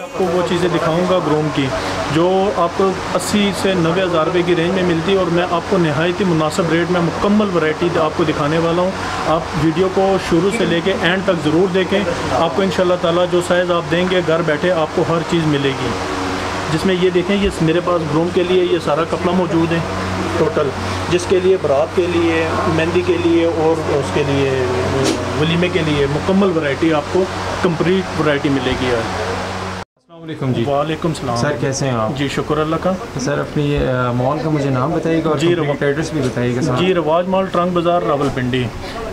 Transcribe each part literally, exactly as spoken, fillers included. आपको वो चीज़ें दिखाऊंगा ग्रोम की जो आपको अस्सी से नब्बे हज़ार रुपये की रेंज में मिलती है और मैं आपको नहायत ही मुनासिब रेट में मुकम्मल वैरायटी आपको दिखाने वाला हूँ। आप वीडियो को शुरू से लेके एंड तक ज़रूर देखें, आपको इंशाल्लाह ताला जो साइज़ आप देंगे घर बैठे आपको हर चीज़ मिलेगी। जिसमें ये देखें, ये मेरे पास ग्रोम के लिए ये सारा कपड़ा मौजूद है टोटल, जिसके लिए बारात के लिए, मेहंदी के लिए और उसके लिए वलीमे के लिए मुकम्मल वैरायटी आपको कंप्लीट वैरायटी मिलेगी। यार वालेकुम जी। वालेकुम सलाम सर, कैसे हैं आप? जी शुक्र अल्लाह का। सर अपनी मॉल का मुझे नाम बताइएगा और जी एड्रेस भी बताइएगा सर। जी रवाज मॉल, ट्रंक बाज़ार, रावलपिंडी,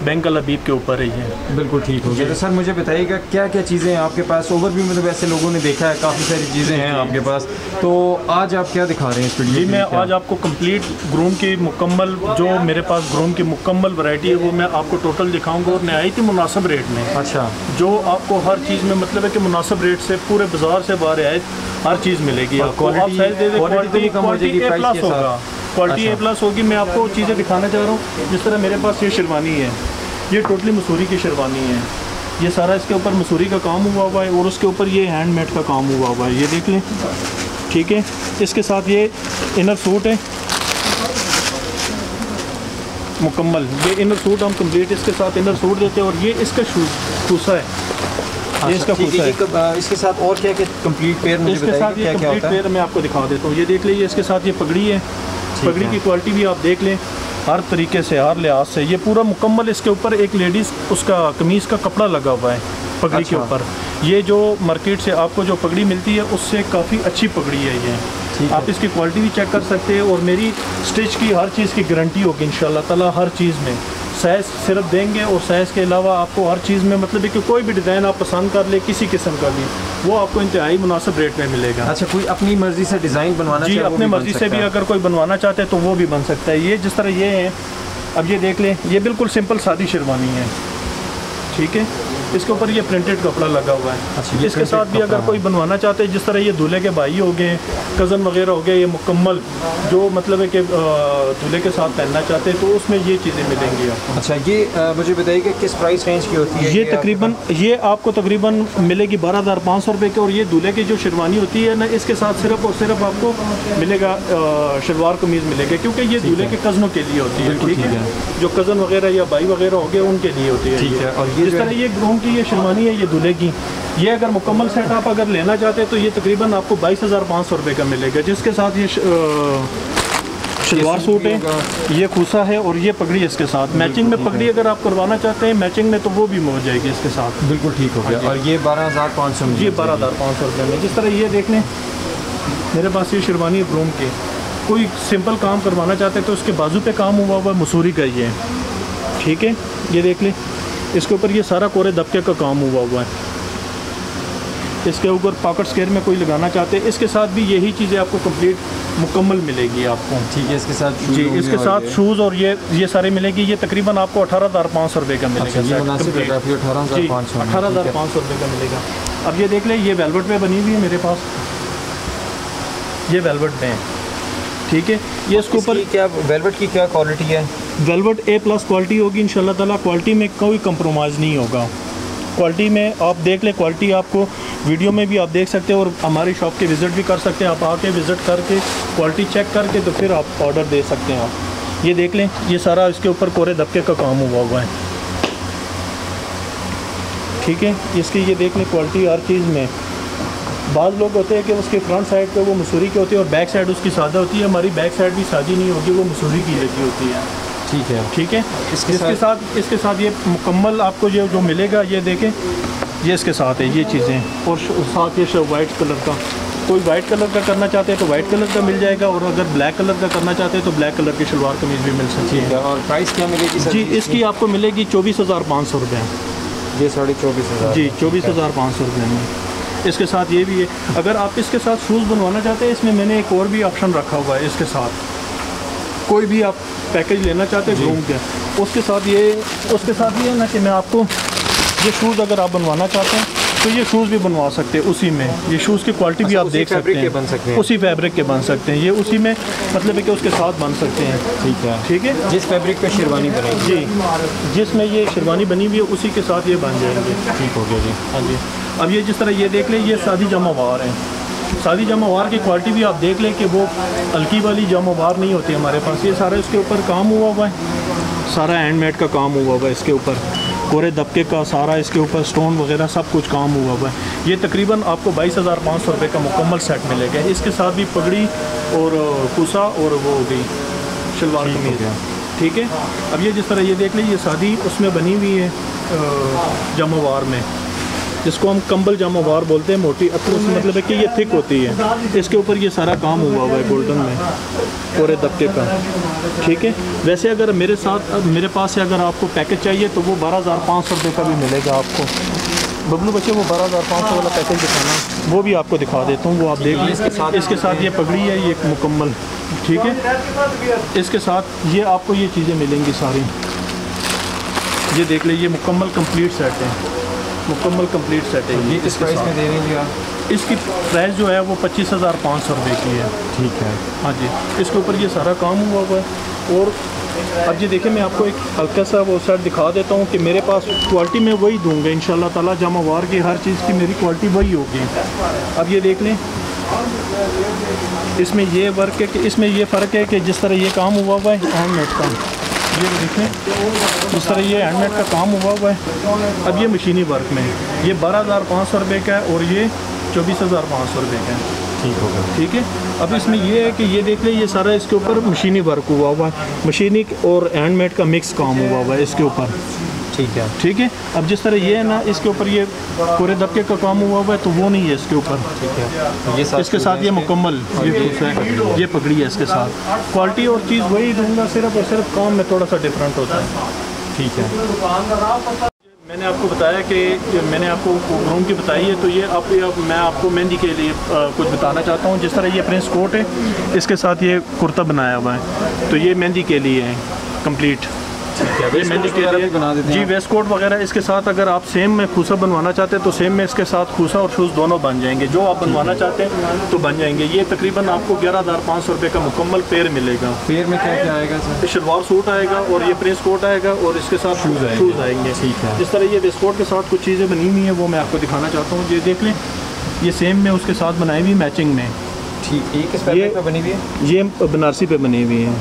बैंक अलबीब के ऊपर ही है। बिल्कुल ठीक हो गया। तो सर मुझे बताइएगा क्या क्या चीज़ें हैं आपके पास? ओवर भी मतलब ऐसे लोगों ने देखा है काफ़ी सारी चीज़ें हैं आपके पास, तो आज आप क्या दिखा रहे हैं इस वीडियो में? मैं आज आपको कम्प्लीट ग्रूम की मुकम्मल जो मेरे पास ग्रूम की मुकम्मल वैरायटी है वो मैं आपको टोटल दिखाऊँगा और नहायत ही मुनासिब रेट में। अच्छा, जो आपको हर चीज़ में मतलब है कि मुनासिब रेट से पूरे बाज़ार से बाहर आए हर चीज़ मिलेगी आपको। आप साइज दे दे क्वालिटी कम हो जाएगी, प्राइस प्लस होगा, क्वालिटी ए प्लस होगी। मैं आपको चीज़ें दिखाना चाह रहा हूँ। जिस तरह मेरे पास ये शेरवानी है, ये टोटली मसूरी की शेरवानी है। ये सारा इसके ऊपर मसूरी का काम हुआ हुआ है और उसके ऊपर ये हैंडमेड का काम हुआ हुआ है, ये देख लें। ठीक है, इसके साथ ये इनर सूट है मुकम्मल, ये इनर सूट हम कम्प्लीट इसके साथ इनर सूट देते हैं। और ये इसका खुस्सा है, ये इसका खुस्सा है। इसके साथ और क्या क्या कंप्लीट पेयर मुझे इसके साथ क्या क्या होता है मैं आपको दिखा देता हूँ। ये देख लीजिए, इसके साथ ये पगड़ी है, पगड़ी है। की क्वालिटी भी आप देख लें, हर तरीके से हर लिहाज से ये पूरा मुकम्मल। इसके ऊपर एक लेडीज़ उसका कमीज़ का कपड़ा लगा हुआ है पगड़ी के ऊपर। ये जो मार्केट से आपको जो पगड़ी मिलती है उससे काफ़ी अच्छी पगड़ी है ये। आप इसकी क्वालिटी भी चेक कर सकते हैं और मेरी स्टिच की हर चीज़ की गारंटी होगी इंशाल्लाह ताला। हर चीज़ में साइज़ सिर्फ देंगे और साइज़ के अलावा आपको हर चीज़ में मतलब है कि कोई भी डिज़ाइन आप पसंद कर ले किसी किस्म का भी, वो आपको इंतहाई मुनासिब रेट में मिलेगा। अच्छा, कोई अपनी मर्ज़ी से डिज़ाइन बनवाना जी अपनी मर्ज़ी से भी अगर कोई बनवाना चाहते हैं तो वो भी बन सकता है। ये जिस तरह ये है, अब ये देख लें, ये बिल्कुल सिंपल सादी शेरवानी है। ठीक है, इसके ऊपर ये प्रिंटेड कपड़ा लगा हुआ है। अच्छा, इसके साथ भी अगर कोई बनवाना चाहते हैं, जिस तरह ये दूल्हे के भाई हो गए, कज़न वगैरह हो गए, ये मुकम्मल जो मतलब है कि दूल्हे के साथ पहनना चाहते हैं तो उसमें ये चीज़ें मिलेंगी आपको। अच्छा, ये आ, मुझे बताइए कि किस प्राइस रेंज की होती है? ये तकरीबन ये आपको तकरीबन मिलेगी बारह हज़ार पाँच सौ रुपये की। और ये दूल्हे की जो शेरवानी होती है ना, इसके साथ सिर्फ और सिर्फ आपको मिलेगा शलवार कमीज़ मिलेगा, क्योंकि ये दूल्हे के कज़नों के लिए होती है। ठीक है, जो कज़न वगैरह या भाई वगैरह हो गए उनके लिए होती है। ठीक है, और जिस तरह ये ग्रूम की ये शेरवानी है, ये दूल्हे की, ये अगर मुकम्मल सेट आप अगर लेना चाहते हैं तो ये तकरीबन आपको बाईस हज़ार पाँच सौ रुपये का मिलेगा। जिसके साथ ये शलवार सूट है, ये खुसा है और ये पगड़ी इसके साथ मैचिंग में। पगड़ी अगर आप करवाना चाहते हैं मैचिंग में तो वो भी हो जाएगी इसके साथ। बिल्कुल ठीक हो गया। और ये बारह हज़ार पाँच सौ ये बारह हज़ार पाँच सौ रुपये में। जिस तरह ये देख लें, मेरे पास ये शेरवानी है ग्रूम की। कोई सिंपल काम करवाना चाहते हैं तो उसके बाजू पर काम हुआ हुआ मसूरी का ये। ठीक है, ये देख लें, इसके ऊपर ये सारा कोरे दबके का काम हुआ हुआ है। इसके ऊपर पॉकेट स्क्वायर में कोई लगाना चाहते हैं, इसके साथ भी यही चीज़ें आपको कंप्लीट मुकम्मल मिलेगी आपको, ठीक है। इसके साथ जी, इसके साथ शूज़ और ये ये सारे मिलेगी। ये तकरीबन आपको अठारह हज़ार पाँच सौ रुपये का मिलेगा, अठारह हज़ार पाँच सौ रुपये का मिलेगा। अब ये देख लें, ये वेलवेट में बनी हुई है मेरे पास, ये वेलवेट में है, ठीक है। ये इसके ऊपर क्या वेलवेट की क्या क्वालिटी है? वेलवेट ए प्लस क्वालिटी होगी इंशाल्लाह ताला। क्वालिटी में कोई कंप्रोमाइज़ नहीं होगा, क्वालिटी में आप देख ले, क्वालिटी आपको वीडियो में भी आप देख सकते हैं और हमारी शॉप के विज़िट भी कर सकते हैं। आप आके विज़िट करके क्वालिटी चेक करके तो फिर आप ऑर्डर दे सकते हैं। आप ये देख लें, ये सारा इसके ऊपर कोरे दबके का काम हुआ हुआ है, ठीक है। इसकी ये देख लें क्वालिटी हर चीज़ में। बाद लोग होते हैं कि उसके फ्रंट साइड पे वो मसूरी की होती है और बैक साइड उसकी सादा होती है। हमारी बैक साइड भी सादी नहीं होगी, वो मसूरी की लगी होती है, ठीक है, ठीक है। इसके, इसके साथ इसके साथ ये मुकम्मल आपको ये जो मिलेगा, ये देखें, ये इसके साथ है ये चीज़ें। और साथ ये वाइट कलर का, कोई वाइट कलर का करना चाहते हैं तो वाइट कलर का मिल जाएगा, और अगर ब्लैक कलर का करना चाहते हैं तो ब्लैक कलर की शलवार कमीज़ भी मिल सकती है। और प्राइस क्या मिलेगी जी? इसकी आपको मिलेगी चौबीस हज़ार पाँच सौ रुपये, ये साढ़े चौबीस हज़ार जी, चौबीस हज़ार पाँच सौ रुपये में। इसके साथ ये भी है। अगर आप इसके साथ शूज़ बनवाना चाहते हैं, इसमें मैंने एक और भी ऑप्शन रखा हुआ है। इसके साथ कोई भी आप पैकेज लेना चाहते हैं घूम के, उसके साथ ये उसके साथ ये है ना कि मैं आपको ये शूज़ अगर आप बनवाना चाहते हैं तो ये शूज़ भी बनवा सकते हैं उसी में। ये शूज़ की क्वालिटी भी आप देख सकते हैं, बन सकते हैं उसी फैब्रिक के, बन सकते हैं ये उसी में, मतलब है कि उसके साथ बन सकते हैं, ठीक है, ठीक है। जिस फैब्रिक पे शेरवानी बनेगी जी, जिसमें ये शेरवानी बनी हुई है उसी के साथ ये बन जाएंगे, ठीक हो गया जी, हाँ जी। अब ये जिस तरह ये देख लें, ये सादी जमावार है। सादी जमावार की क्वालिटी भी आप देख लें कि वो हल्की वाली जमावार नहीं होती हमारे पास। ये सारा इसके ऊपर काम हुआ हुआ है, सारा हैंडमेड का काम हुआ हुआ है इसके ऊपर, कोरे दबके का सारा इसके ऊपर स्टोन वगैरह सब कुछ काम हुआ हुआ है। ये तकरीबन आपको बाईस हज़ार पाँच सौ रुपये का मुकम्मल सेट मिलेगा। इसके साथ भी पगड़ी और खुसा और वो भी शलवार कमीज, ठीक है। अब ये जिस तरह ये देख लें, ये सादी उसमें बनी हुई है जमावार में, जिसको हम कंबल जामावार बोलते हैं, मोटी अतरस, मतलब है कि ये थिक होती है। इसके ऊपर ये सारा काम हुआ हुआ है गोल्डन में, पूरे दबके का, ठीक है। वैसे अगर मेरे साथ मेरे पास से अगर आपको पैकेज चाहिए तो वो बारह हज़ार पाँच सौ रुपये का भी मिलेगा आपको। बबलू बच्चे, वो बारह हज़ार पाँच सौ वाला पैकेज दिखाना, वो भी आपको दिखा देता हूँ, वो आप देख लीजिए। इसके साथ ये पगड़ी है, ये मुकम्मल, ठीक है। इसके साथ ये आपको ये चीज़ें मिलेंगी सारी, ये देख लीजिए, मुकम्मल कंप्लीट सेट है, मुकम्मल कंप्लीट सेट है। ये किस प्राइस में दे रही है आप? इसकी प्राइस जो है वो पच्चीस हज़ार पाँच सौ रुपये की है, ठीक है, हाँ जी। इसके ऊपर ये सारा काम हुआ हुआ है। और अब ये देखिए, मैं आपको एक हल्का सा वो सेट दिखा देता हूँ कि मेरे पास क्वालिटी में वही दूँगा इंशाल्लाह ताला। जमावार की हर चीज़ की मेरी क्वालिटी वही होगी। अब ये देख लें, इसमें ये वर्क है कि इसमें ये फ़र्क है कि जिस तरह ये काम हुआ हुआ है हैंडमेड का, ये देखें उस तरह ये हैंडमेड का काम हुआ हुआ है। अब ये मशीनी वर्क में ये बारह हज़ार पाँच सौ रुपये का है और ये चौबीस हज़ार पाँच सौ रुपये का है, ठीक होगा, ठीक है। अब इसमें ये है कि ये देख लें, ये सारा इसके ऊपर मशीनी वर्क हुआ हुआ है, मशीनी और हैंडमेड का मिक्स काम हुआ हुआ है इसके ऊपर, ठीक है, ठीक है। अब जिस तरह ये है ना, इसके ऊपर ये कोरे दबके का काम हुआ हुआ है तो वो नहीं है इसके ऊपर, ठीक है। ये साथ इसके साथ ये मुकम्मल ये ये पगड़ी है, इसके साथ क्वालिटी और चीज़ वही दूंगा, सिर्फ और सिर्फ काम में थोड़ा सा डिफरेंट होता है, ठीक है। मैंने आपको बताया कि मैंने आपको रूम की बताई है, तो ये आप, ये आप मैं आपको मेहंदी के लिए आ, कुछ बताना चाहता हूँ। जिस तरह ये प्रिंस कोट है, इसके साथ ये कुर्ता बनाया हुआ है, तो ये मेहंदी के लिए है कंप्लीट, मेहंदी के लिए बना देते जी, वेस्ट कोट वगैरह। इसके साथ अगर आप सेम में खुसा बनवाना चाहते हैं तो सेम में इसके साथ खुसा और शूज़ दोनों बन जाएंगे, जो आप बनवाना चाहते हैं तो बन जाएंगे। ये तकरीबन आपको ग्यारह हज़ार पाँच सौ रुपये का मुकम्मल पेयर मिलेगा। पेयर में क्या क्या आएगा सर? शलवार सूट आएगा और ये प्रेस कोट आएगा और इसके साथ शूज़ शूज़ आएंगे, ठीक है। जिस तरह ये वेस्ट कोट के साथ कुछ चीज़ें बनी हुई हैं वो मैं आपको दिखाना चाहता हूँ। ये देख लें, ये सेम में उसके साथ बनाई हुई मैचिंग में, ठीक है, बनी हुई है, ये बनारसी पे बनी हुई है।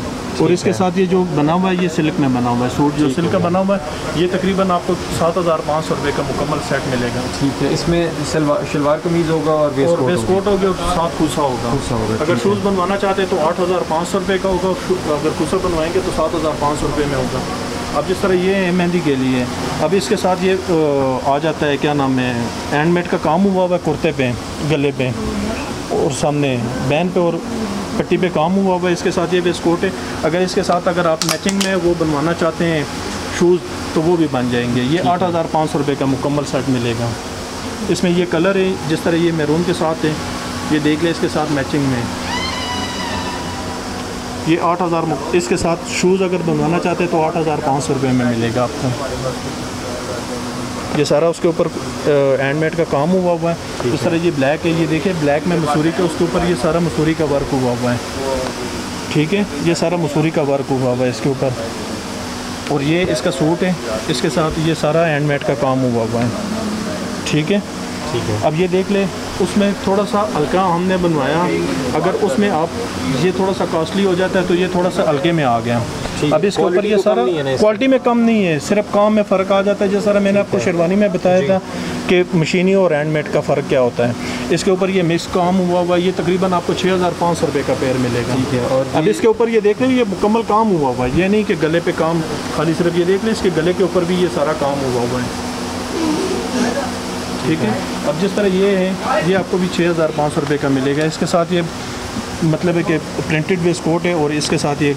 और इसके साथ ये जो बना हुआ है, ये सिल्क में बना हुआ है, सूट जो सिल्क का बना हुआ है, ये तकरीबन आपको सात हज़ार पाँच सौ रुपये का मुकम्मल सेट मिलेगा, ठीक है। इसमें सलवार शलवार कमीज़ होगा और वेस्ट कोट होगा और साथ खुसा होगा, खुसा होगा। अगर शूज़ बनवाना चाहते हैं तो आठ हज़ार पाँच सौ रुपये का होगा, अगर खुसा बनवाएंगे तो सात हज़ार पाँच सौ रुपये में होगा। अब जिस तरह ये है मेहंदी के लिए, अब इसके साथ ये आ जाता है क्या नाम है, हैंडमेड का काम हुआ हुआ है, कुर्ते पे, गले पे और सामने बैन पे और पट्टी पे काम हुआ हुआ है। इसके साथ ये वेस्टकोट है। अगर इसके साथ अगर आप मैचिंग में वो बनवाना चाहते हैं शूज़ तो वो भी बन जाएंगे। ये आठ हज़ार पाँच सौ रुपये का मुकम्मल सेट मिलेगा। इसमें ये कलर है, जिस तरह ये मैरून के साथ है, ये देख लें इसके साथ मैचिंग में, ये आठ हज़ार, इसके साथ शूज़ अगर बनवाना चाहते हैं तो आठ हज़ार पाँच सौ रुपये में मिलेगा आपको। ये सारा उसके ऊपर हैंड मेड का काम हुआ हुआ है। इस तरह ये ब्लैक है, ये देखिए ब्लैक में मसूरी का, उसके ऊपर ये सारा मसूरी का वर्क हुआ हुआ है। ठीक है, ये सारा मसूरी का वर्क हुआ हुआ है इसके ऊपर। और ये इसका सूट है, इसके साथ ये सारा हैंड मेड का काम हुआ हुआ है। ठीक है, ठीक है। अब ये देख ले, उसमें थोड़ा सा हल्का हमने बनवाया, अगर उसमें आप ये थोड़ा सा कॉस्टली हो जाता है तो ये थोड़ा सा हल्के में आ गया। अब इसके ऊपर ये सारा क्वालिटी में कम नहीं है, सिर्फ काम में फ़र्क आ जाता है। जैसा मैंने आपको शेरवानी में बताया था कि मशीनी और हैंडमेड का फ़र्क क्या होता है। इसके ऊपर ये मिक्स काम हुआ हुआ, ये तकरीबन आपको छः हज़ार पाँच सौ रुपये का पेयर मिलेगा। ठीक है, और अब इसके ऊपर ये देख लें, ये मुकम्मल काम हुआ हुआ है, ये नहीं कि गले पे काम खाली, सिर्फ ये देख लें इसके गले के ऊपर भी ये सारा काम हुआ हुआ है। ठीक है, अब जिस तरह ये है, ये आपको भी छः हज़ार पाँच सौ रुपये का मिलेगा। इसके साथ ये मतलब है कि प्रिंटेड वेस्ट कोट है, और इसके साथ ये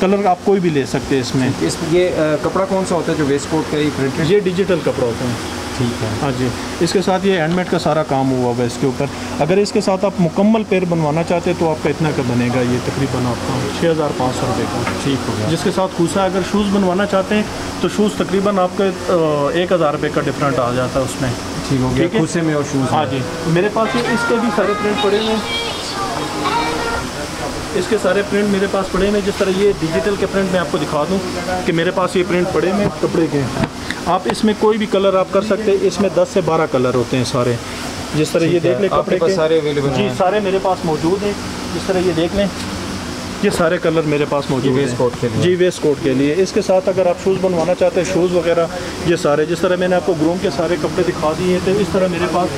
कलर आप कोई भी ले सकते हैं इसमें। इस ये कपड़ा कौन सा होता है जो वेस्ट कोट का, ये प्रिंटेड, ये डिजिटल कपड़ा होता है। ठीक है, हाँ जी। इसके साथ ये हैंडमेड का सारा काम हुआ हुआ है इसके ऊपर। अगर इसके साथ आप मुकम्मल पेयर बनवाना चाहते हैं तो आपका इतना का बनेगा, ये तकरीबन आपका छः हज़ार पाँच सौ रुपये का। ठीक होगा, जिसके साथ खुसा, अगर शूज़ बनवाना चाहते हैं तो शूज़ तकरीबन आपके एक हज़ार रुपये का डिफरेंट आ जाता है उसमें। ठीक हो गया, खुसे में और शूज़। हाँ जी, मेरे पास ये इसके भी सारे प्रिंट पड़े हुए हैं, इसके सारे प्रिंट मेरे पास पड़े हैं। जिस तरह ये डिजिटल के प्रिंट मैं आपको दिखा दूं कि मेरे पास ये प्रिंट पड़े हैं कपड़े के। आप इसमें कोई भी कलर आप कर सकते हैं, इसमें दस से बारह कलर होते हैं सारे। जिस तरह ये देख लें कपड़े के सारे अवेलेबल जी, सारे मेरे पास मौजूद हैं। जिस तरह ये देख लें, ये सारे कलर मेरे पास मौजूद है वेस्ट के लिए। जी, वेस्ट कोट के लिए। इसके साथ अगर आप शूज़ बनवाना चाहते हैं, शूज़ वगैरह ये सारे, जिस तरह मैंने आपको ग्रूम के सारे कपड़े दिखा दिए थे, इस तरह मेरे पास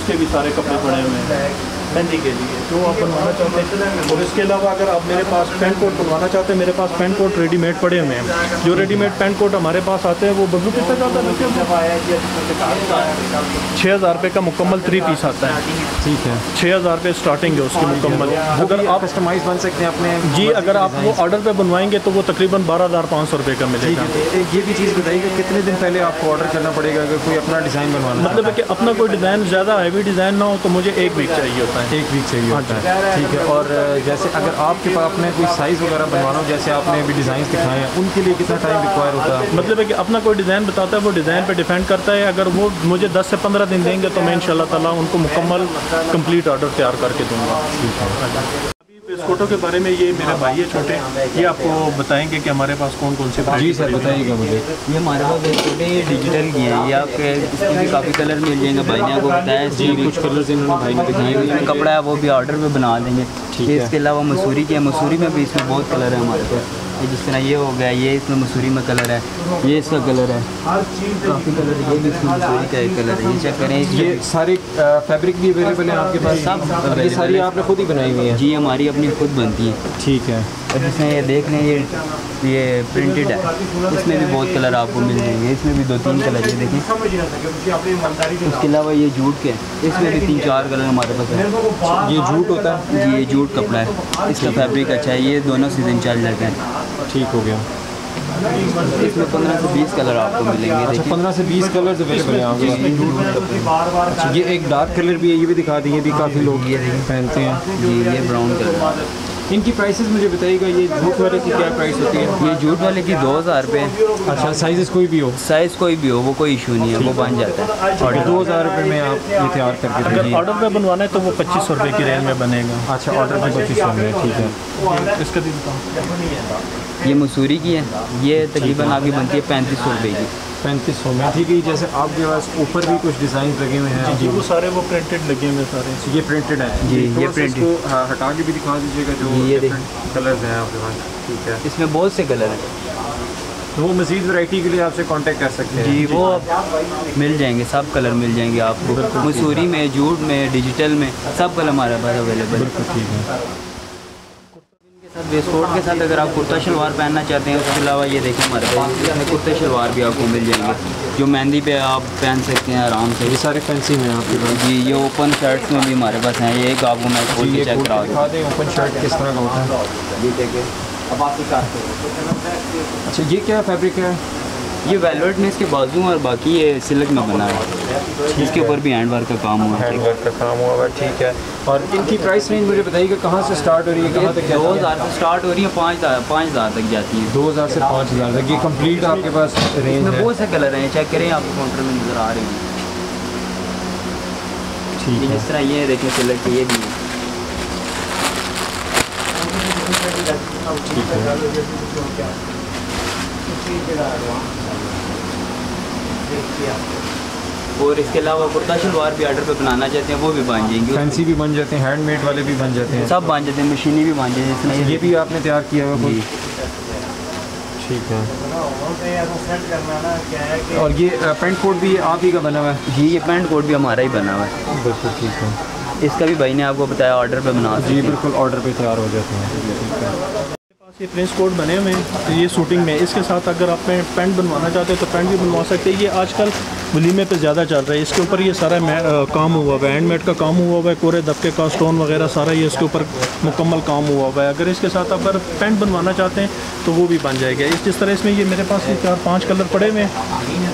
उसके भी सारे कपड़े पड़े हुए हैं मेहंदी के लिए जो आप बनवाना चाहते हैं। और इसके अलावा अगर आप मेरे पास पैंट कोट बनवाना चाहते हैं, मेरे पास पैंट कोट रेडीमेड पड़े हुए हैं। जो रेडीमेड पैंट कोट हमारे पास आते हैं वो बब्लू कितने का आता है? छः हज़ार रुपये का मुकम्मल थ्री पीस आता है। ठीक है, छः हज़ार रुपये स्टार्टिंग है उसकी मुकम्मल। अगर आप कस्टमाइज़ बन सकते हैं अपने जी, अगर आप वो ऑर्डर पर बनवाएंगे तो वो तकरीबन बारह हज़ार पाँच सौ रुपये का मिलेगा। ये भी चीज़ बताइए कितने दिन पहले आपको ऑर्डर करना पड़ेगा अगर कोई अपना डिज़ाइन बनवाना, मतलब है कि अपना कोई डिज़ाइन ज़्यादा हैवी डिज़ाइन ना हो तो मुझे एक वीक चाहिए होता है। एक वीक चाहिए होता है। ठीक है, और जैसे अगर आपके पास अपने कोई साइज़ वगैरह बनवाना हो, जैसे आपने अभी डिज़ाइन दिखाए हैं, उनके लिए कितना टाइम रिक्वायर होता है? मतलब है कि अपना कोई डिज़ाइन बताता है, वो डिज़ाइन पे डिपेंड करता है। अगर वो मुझे दस से पंद्रह दिन देंगे तो मैं इंशाल्लाह ताला उनको मुकम्मल कंप्लीट ऑर्डर तैयार करके दूँगा। ठीक है, वेस्टकोटों के बारे में ये मेरा भाई है छोटे, ये आपको बताएंगे कि हमारे पास कौन कौन से। जी सर, बताइएगा मुझे। ये हमारे पास वेस्टकोट है, ये डिजिटल की है, ये आपके इसमें काफ़ी कलर मिल जाएंगे, भाई ने आपको बताया जी, कुछ कलर्स इन्होंने भाई ने दिखाए हुए हैं। कपड़ा है वो भी ऑर्डर पे बना देंगे। ठीक है, इसके अलावा मसूरी के, मसूरी में भी इसमें बहुत कलर है हमारे पास। जिस तरह ये हो गया, ये इसमें मसूरी में कलर है, ये इसका कलर है, काफ़ी कलर है, ये भी इसमें मसूरी का एक कलर है। ये चेक करें, ये सारे फैब्रिक भी अवेलेबल है आपके पास? सब, ये सारी आपने खुद ही बनाई हुई है जी, हमारी अपनी खुद बनती है। ठीक है, और इसमें ये देख लें, ये ये प्रिंटेड है, इसमें भी बहुत कलर आपको मिल जाएंगे, इसमें भी दो तीन कलर है देखें। इसके अलावा ये जूट के, इसमें भी तीन चार कलर हमारे पास है। ये जूट होता है जी, ये जूट कपड़ा है, इसका फैब्रिक अच्छा है, ये दोनों सीजन चल जाते हैं। ठीक हो गया, इसमें पंद्रह से बीस कलर आपको मिलेंगे। अच्छा, पंद्रह से बीस कलर अवेलेबल हैं आपके। ये एक डार्क कलर भी है, ये भी दिखा दिए, भी काफ़ी लोग ये पहनते हैं जी, ये ब्राउन कलर। इनकी प्राइसेस मुझे बताइएगा, ये जूट वाले की क्या प्राइस होती है? ये जूट वाले की दो हज़ार रुपये। अच्छा, साइज़ कोई भी हो? साइज़ कोई भी हो, वो कोई इशू नहीं है, वो बन जाता है। और दो हज़ार रुपये में आप ये तैयार करके, अगर ऑर्डर पे बनवाना है तो वो पच्चीस सौ रुपये की रेंज में बनेगा। अच्छा, ऑर्डर पे पच्चीस सौ रुपये। ठीक है, इसका भी बताओ। ये मसूरी की है, ये तकरीबन आपकी बनती है पैंतीस सौ रुपये की, पैंतीस सौ में। ठीक है, जैसे आपके पास ऊपर भी कुछ डिज़ाइन लगे हुए हैं जी, वो सारे वो प्रिंटेड लगे हुए हैं सारे। ये प्रिंटेड है जी, ये प्रिंटेड हटा के भी दिखा दीजिएगा जो ये कलर्स हैं आपके पास। ठीक है, इसमें बहुत से कलर हैं, तो वो मज़ीद वैरायटी के लिए आपसे कांटेक्ट कर सकते हैं जी, वो मिल जाएंगे, सब कलर मिल जाएंगे आपको, मसूरी में, जूट में, डिजिटल में, सब कलर हमारे पास अवेलेबल है। ठीक है, सर वेस्ट कोट के साथ अगर आप कुर्ता शलवार पहनना चाहते हैं, उसके अलावा ये देखें हमारे पास कुर्ते शलवार भी आपको मिल जाएंगे, जो मेहंदी पे आप पहन सकते हैं आराम से। ये सारे फैंसी में आपके पास जी, ये ओपन शर्ट्स में भी हमारे पास हैं। ये एक आपको मैं खोल के चेक करा दें, ओपन शर्ट किस तरह का होता है ये देखें। अब आपकी कार, अच्छा ये क्या फैब्रिक है? ये वेलवेट में इसके बाजू और बाकी ये सिल्क में बना है, इसके ऊपर भी हैंड वर्क का काम हुआ है। ठीक है, और इनकी प्राइस रेंज मुझे बताइए कहाँ से स्टार्ट हो रही है, कहाँ तक? दो हज़ार से स्टार्ट हो रही है, पाँच हज़ार पाँच हज़ार तक जाती है। दो हज़ार से पाँच हज़ार तक ये कंप्लीट आपके पास रेंज है। बहुत से कलर हैं, चेक करें, आपको काउंटर में नज़र आ रही है। ठीक है, जिस तरह ये देखने कलर के ये भी है। ठीक है, और इसके अलावा कुर्ता शलवार भी आर्डर पे बनाना चाहते हैं, वो भी बन जाएंगे। फैंसी भी बन जाते हैं, हैंडमेड वाले भी बन जाते हैं, सब बन जाते हैं, मशीनी भी बन जाते हैं। ये भी आपने तैयार किया है? ठीक है। और ये पैंट कोट भी आप ही का बना हुआ है? जी, ये पैंट कोट भी हमारा ही बना हुआ है। बिल्कुल ठीक है, इसका भी भाई ने आपको बताया ऑर्डर पर बना। जी बिल्कुल, ऑर्डर पर तैयार हो जाते हैं। ये प्रिंस कोट बने हुए हैं ये शूटिंग में। इसके साथ अगर आप पैंट बनवाना चाहते हैं तो पैंट भी बनवा सकते हैं। ये आजकल वलीमे पे ज़्यादा चल रहा है, इसके ऊपर ये सारा आ, काम हुआ हुआ है, हैंडमेड का काम हुआ हुआ है, कोरे दबके का स्टोन वगैरह सारा ये इसके ऊपर मुकम्मल काम हुआ हुआ है। अगर इसके साथ अगर पैंट बनवाना चाहते हैं तो वो भी बन जाएगा। इस जिस तरह इसमें ये मेरे पास ये चार पाँच कलर पड़े हुए हैं।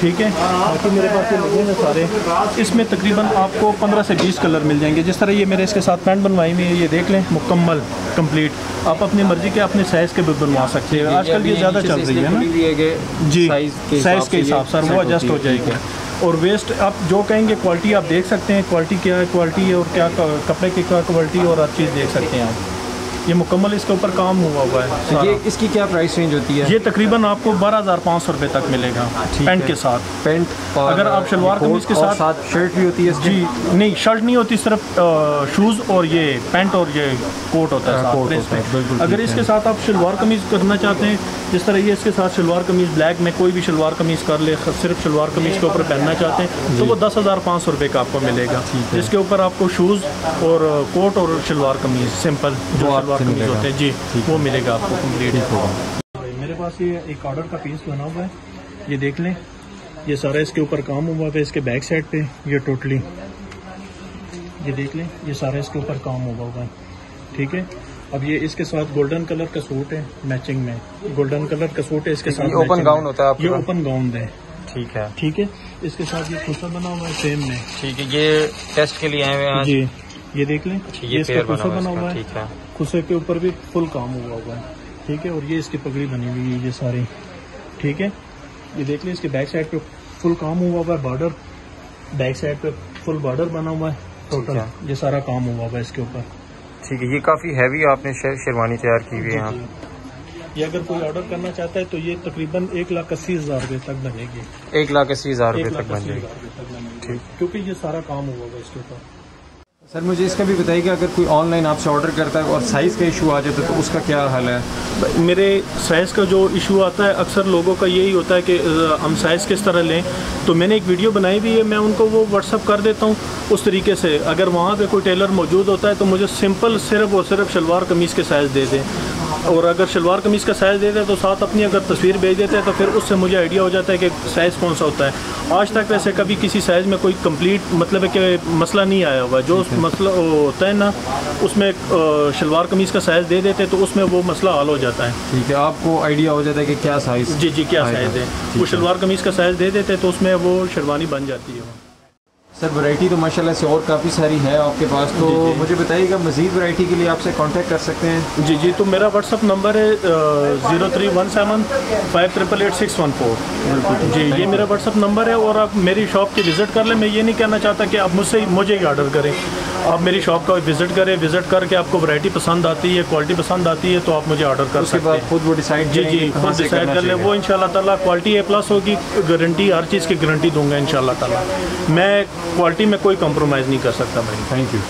ठीक है, बाकी मेरे पास ये लगे हैं सारे। इसमें तकरीबन आपको पंद्रह से बीस कलर मिल जाएंगे। जिस तरह ये मेरे इसके साथ पैंट बनवाई हुई है, ये देख लें मुकम्मल कम्प्लीट। आप अपनी मर्ज़ी के अपने साइज़ के भी बनवा सकते हैं। आजकल ये ज़्यादा चल रही है ना। जी, साइज़ के हिसाब से वो एडजस्ट हो जाएगी। और वेस्ट आप जो कहेंगे क्वालिटी आप देख सकते हैं, क्वालिटी क्या है, क्वालिटी है और क्या कपड़े की क्या क्वालिटी और हर चीज़ देख सकते हैं आप। ये मुकम्मल इसके ऊपर काम हुआ हुआ है। ये इसकी क्या प्राइस रेंज होती है? ये तकरीबन आपको बारह हज़ार पाँच सौ रुपये तक मिलेगा पैंट के साथ। पैंट अगर आप शलवार कमीज के साथ, साथ शर्ट भी होती है? जी नहीं, शर्ट नहीं होती, सिर्फ शूज़ और ये पैंट और ये कोट होता है। अगर इसके साथ आप शलवार कमीज करना चाहते हैं, जिस तरह ये इसके साथ शलवार कमीज ब्लैक में कोई भी शलवार कमीज कर ले, सिर्फ शलवार कमीज के ऊपर पहनना चाहते हैं तो वो दस हज़ार पाँच सौ रुपये का आपको मिलेगा, जिसके ऊपर आपको शूज़ और कोट और शलवार कमीज सिंपल जो शलवार कमीज होते हैं जी वो मिलेगा आपको कम्प्लीट। मेरे पास ये एक ऑर्डर का पीस बना हुआ है, ये देख लें, ये सारा इसके ऊपर काम हुआ है। इसके बैक साइड पे ये टोटली ये देख लें, ये सारा इसके ऊपर काम हुआ हुआ है। ठीक है, अब ये इसके साथ गोल्डन कलर का सूट है, मैचिंग में गोल्डन कलर का सूट है। इसके साथ ओपन गाउन होता है, ये ओपन गाउन है। ठीक है, ठीक है, इसके साथ ये खुस्सा बना हुआ है सेम में। ठीक है, ये टेस्ट के लिए आए हुए हैं जी, ये देख लें, ये इसका खुस्सा बना हुआ है, खुस्से के ऊपर भी फुल काम हुआ हुआ है। ठीक है, और ये इसकी पगड़ी बनी हुई है ये सारी। ठीक है, ये देख लें, इसके बैक साइड पे फुल काम हुआ हुआ है, बॉर्डर बैक साइड पे फुल बॉर्डर बना हुआ है टोटल, ये सारा काम हुआ हुआ है इसके ऊपर। ठीक है, ये काफ़ी हैवी आपने शेरवानी तैयार की हुई है यहाँ। ये अगर कोई ऑर्डर करना चाहता है तो ये तकरीबन एक लाख अस्सी हज़ार रुपये तक बनेगी, एक लाख अस्सी हज़ार रुपये तक बन जाएगी। ठीक, क्योंकि ये सारा काम हुआ हुआ है इसके ऊपर। सर मुझे इसका भी बताइए कि अगर कोई ऑनलाइन आपसे ऑर्डर करता है और साइज़ का इशू आ जाता है तो उसका क्या हाल है? मेरे साइज़ का जो इशू आता है अक्सर लोगों का यही होता है कि हम साइज़ किस तरह लें, तो मैंने एक वीडियो बनाई हुई है, मैं उनको वो व्हाट्सअप कर देता हूँ उस तरीके से। अगर वहाँ पे कोई टेलर मौजूद होता है तो मुझे सिंपल सिर्फ और सिर्फ शलवार कमीज़ के साइज़ दे दें, और अगर शलवार कमीज़ का साइज़ देते हैं तो साथ अपनी अगर तस्वीर भेज देते हैं तो फिर उससे मुझे आइडिया हो जाता है कि साइज़ कौन सा होता है। आज तक वैसे कभी किसी साइज़ में कोई कंप्लीट मतलब कि मसला नहीं आया हुआ। जो मसला होता है ना उसमें शलवार कमीज़ का साइज़ दे देते हैं तो उसमें वो मसला हल हो जाता है। ठीक है, आपको आइडिया हो जाता है कि क्या साइज़, जी जी क्या साइज़ है, वो शलवार कमीज़ का साइज़ दे देते हैं तो उसमें वो शेरवानी बन जाती है। सर वैरायटी तो माशाल्लाह से और काफ़ी सारी है आपके पास, तो जी जी। मुझे बताइएगा मज़ीद वैरायटी के लिए आपसे कांटेक्ट कर सकते हैं? जी जी, तो मेरा व्हाट्सअप नंबर है zero three one seven five triple eight six one four जी, ये मेरा व्हाट्सअप नंबर है। और आप मेरी शॉप की विज़िट कर लें, मैं ये नहीं कहना चाहता कि आप मुझसे मुझे ही ऑर्डर करें, आप मेरी शॉप का विज़िट करें, विज़िट करके आपको वैरायटी पसंद आती है, क्वालिटी पसंद आती है तो आप मुझे ऑर्डर कर सकते हैं, खुद वो डिसाइड जी जी खुद डिसाइड कर लें। वो इंशाल्लाह ताला क्वालिटी ए प्लस होगी, गारंटी हर चीज़ की गारंटी दूंगा इंशाल्लाह ताला, मैं क्वालिटी में कोई कॉम्प्रोमाइज़ नहीं कर सकता भाई। Thank you.